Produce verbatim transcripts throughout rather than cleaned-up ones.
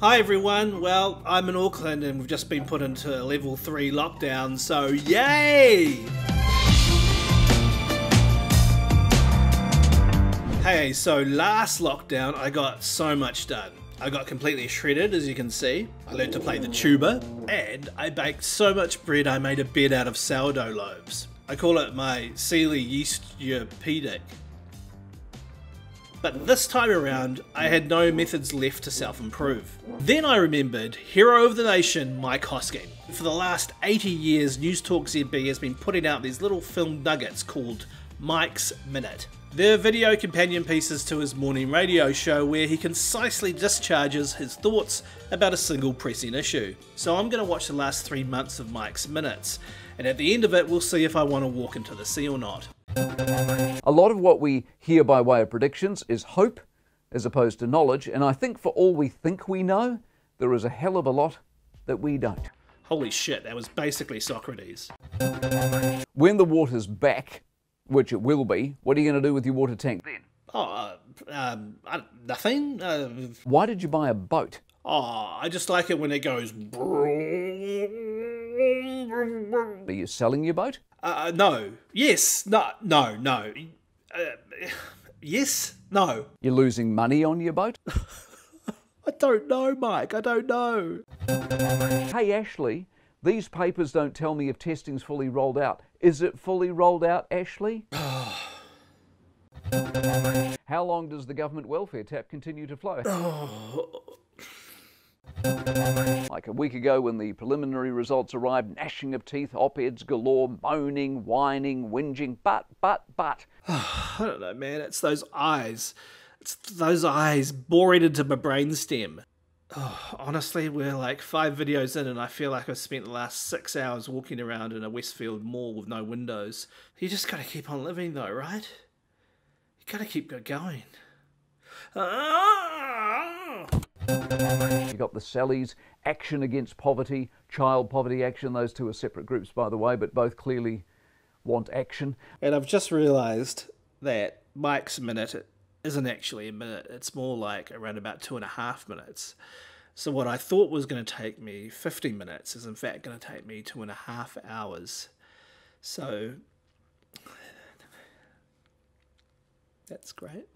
Hi everyone, well, I'm in Auckland and we've just been put into a level three lockdown, so yay! Hey, so last lockdown I got so much done. I got completely shredded, as you can see. I learned to play the tuba, and I baked so much bread I made a bed out of sourdough loaves. I call it my Sealy Yeast-Upedic. But this time around, I had no methods left to self-improve. Then I remembered hero of the nation, Mike Hosking. For the last eighty years, Newstalk Z B has been putting out these little film nuggets called Mike's Minute. They're video companion pieces to his morning radio show where he concisely discharges his thoughts about a single pressing issue. So I'm going to watch the last three months of Mike's Minutes, and at the end of it we'll see if I want to walk into the sea or not. A lot of what we hear by way of predictions is hope as opposed to knowledge, and I think for all we think we know, there is a hell of a lot that we don't. Holy shit, that was basically Socrates. When the water's back, which it will be, what are you going to do with your water tank then? Oh, uh, um, I, nothing. Uh, Why did you buy a boat? Oh, I just like it when it goes... Are you selling your boat? Uh, no. Yes. No. No. No. Uh, yes. No. You're losing money on your boat? I don't know, Mike. I don't know. Hey, Ashley, these papers don't tell me if testing's fully rolled out. Is it fully rolled out, Ashley? How long does the government welfare tap continue to flow? Like a week ago when the preliminary results arrived, gnashing of teeth, op-eds galore, moaning, whining, whinging, but, but, but. I don't know, man. It's those eyes. It's those eyes boring into my brainstem. Oh, honestly, we're like five videos in and I feel like I've spent the last six hours walking around in a Westfield mall with no windows. You just gotta keep on living though, right? You gotta keep going. Ah! You got the Sally's, Action Against Poverty, Child Poverty Action. Those two are separate groups, by the way, but both clearly want action. And I've just realised that Mike's Minute isn't actually a minute, it's more like around about two and a half minutes. So what I thought was going to take me fifty minutes is in fact going to take me two and a half hours. So that's great.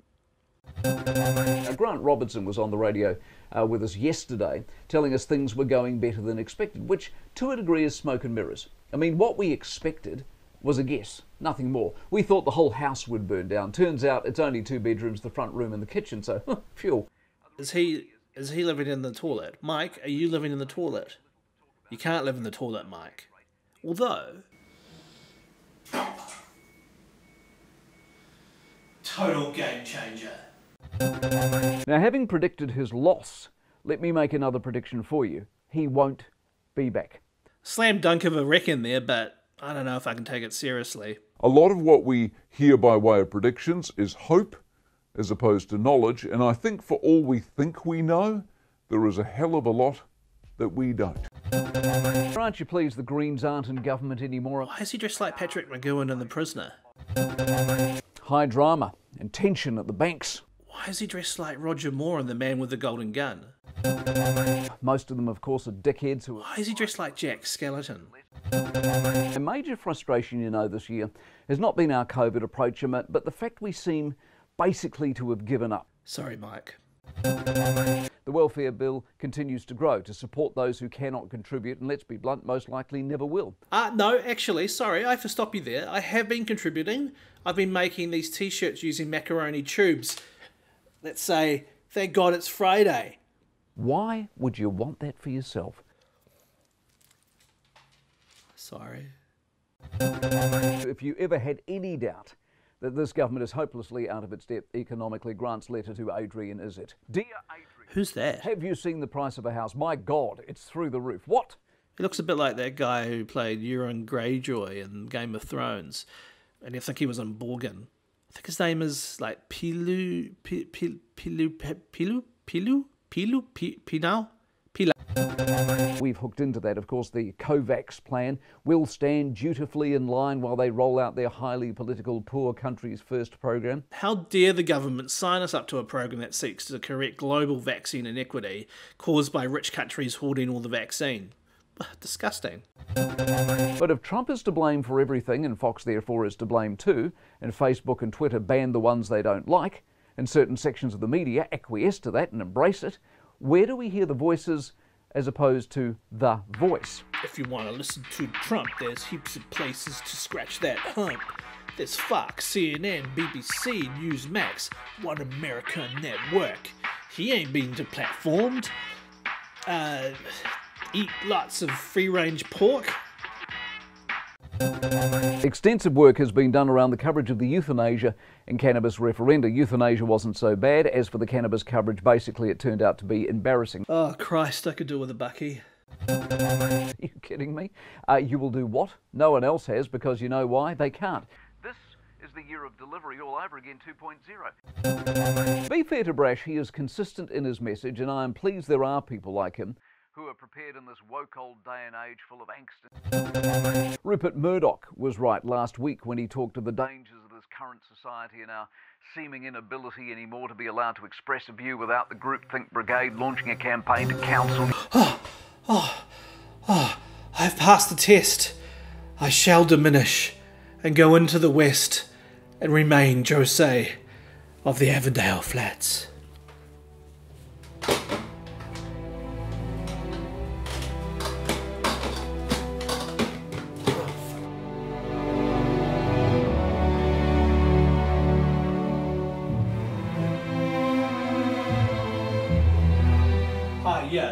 Now, Grant Robertson was on the radio uh, with us yesterday telling us things were going better than expected, which to a degree is smoke and mirrors. I mean, what we expected was a guess, nothing more. We thought the whole house would burn down. Turns out it's only two bedrooms, the front room and the kitchen, so huh, phew. Is he, is he living in the toilet? Mike, are you living in the toilet? You can't live in the toilet, Mike. Although... total game changer. Now, having predicted his loss, let me make another prediction for you. He won't be back. Slam dunk of a wreck in there, but... I don't know if I can take it seriously. A lot of what we hear by way of predictions is hope as opposed to knowledge, and I think for all we think we know, there is a hell of a lot that we don't. Aren't you pleased the Greens aren't in government anymore? Why is he dressed like Patrick McGoohan in The Prisoner? High drama and tension at the banks. Why is he dressed like Roger Moore in The Man with the Golden Gun? Most of them, of course, are dickheads who are... Why is he dressed like Jack Skeleton? A major frustration, you know, this year has not been our COVID approach, but the fact we seem basically to have given up. Sorry, Mike. The welfare bill continues to grow to support those who cannot contribute, and let's be blunt, most likely never will. Uh, no, actually, sorry, I have to stop you there. I have been contributing. I've been making these t-shirts using macaroni tubes. Let's say, thank God it's Friday. Why would you want that for yourself? Sorry. If you ever had any doubt that this government is hopelessly out of its depth economically, Grant's letter to Adrian is it. Dear Adrian. Who's that? Have you seen the price of a house? My God, it's through the roof. What? He looks a bit like that guy who played Euron Greyjoy in Game of Thrones. And I think he was on Borgin. I think his name is like Pilu... Pilu... Pilu... Pilu... Pilu... Pilu... Pilu... Pilu... Pilu... We've hooked into that, of course. The COVAX plan will stand dutifully in line while they roll out their highly political poor countries first program. How dare the government sign us up to a program that seeks to correct global vaccine inequity caused by rich countries hoarding all the vaccine? Disgusting. But if Trump is to blame for everything, and Fox therefore is to blame too, and Facebook and Twitter ban the ones they don't like, and certain sections of the media acquiesce to that and embrace it, where do we hear the voices as opposed to the voice? If you want to listen to Trump, there's heaps of places to scratch that hump. There's Fox, C N N, B B C, Newsmax, One America Network. He ain't been deplatformed. Uh... Eat lots of free-range pork. Extensive work has been done around the coverage of the euthanasia and cannabis referenda. Euthanasia wasn't so bad. As for the cannabis coverage, basically it turned out to be embarrassing. Oh, Christ, I could do with a bucky. Are you kidding me? Uh, you will do what no one else has, because you know why? They can't. This is the year of delivery all over again, two point oh. Be fair to Brash, he is consistent in his message, and I am pleased there are people like him who are prepared in this woke old day and age full of angst. Rupert Murdoch was right last week when he talked of the dangers of this current society and our seeming inability anymore to be allowed to express a view without the groupthink brigade launching a campaign to counsel. Oh, oh, oh, I've passed the test. I shall diminish and go into the West and remain Jose of the Avondale Flats.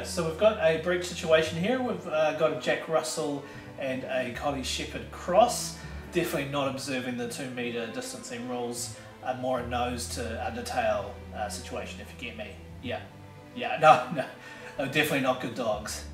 So we've got a breach situation here. We've uh, got a Jack Russell and a Collie Shepherd Cross. Definitely not observing the two metre distancing rules. Uh, more a nose to undertail uh, situation, if you get me. Yeah, yeah, no, no, no, definitely not good dogs.